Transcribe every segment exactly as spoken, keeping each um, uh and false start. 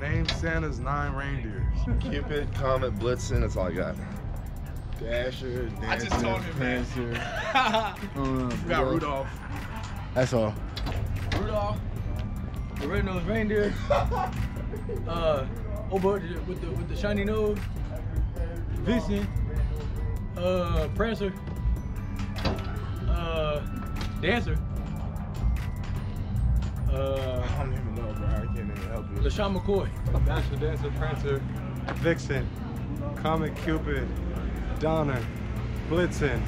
Name Santa's nine reindeers. Cupid, Comet, Blitzen, that's all I got. Dasher, Dancer, I just told him, Dancer. um, you got Rudolph. That's all. Rudolph, the red-nosed reindeer. uh, Obert with the with the shiny nose. Vincent, uh, Prancer, uh, Dancer. Uh, I don't even know, bro. I can't even help you. LaShawn McCoy. Dasher, Dancer, Prancer. Vixen, Comet, Cupid, Donner, Blitzen,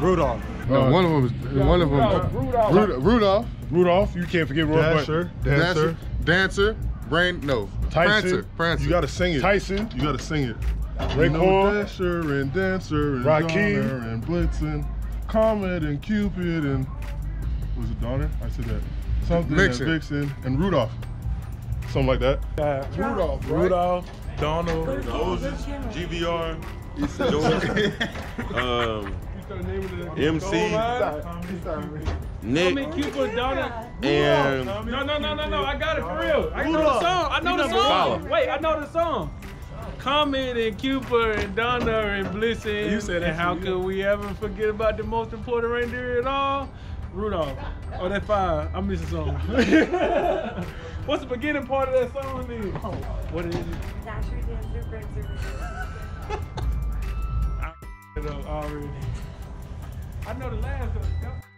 Rudolph. No, uh, one of them. Yeah, one of them. Rudolph. Rudolph. Rudolph. Rudolph. You can't forget Rudolph. Dasher. Dancer. Dancer. Rain. No. Tyson. Prancer. Prancer. You gotta sing it. Tyson. You gotta sing it. Ray Cole. Dasher and Dancer and Rakim. Donner and Blitzen, Comet and Cupid and was it Donner? I said that. Something. Vixen. And Vixen and Rudolph. Something like that. Uh, Rudolph. Right? Rudolph. Donald. Moses. G V R. um, M C, Nick, and no, no, no, no, no, I got it for real. I know the song. I know the song. Wait, I know the song. Comet and Cupid and Donner and Blitzen. You said that. How could we ever forget about the most important reindeer at all? Rudolph. Oh, that's fine. I miss a song. What's the beginning part of that song, dude? Oh, what is it? Dasher, Dancer, Prancer. I know the last one.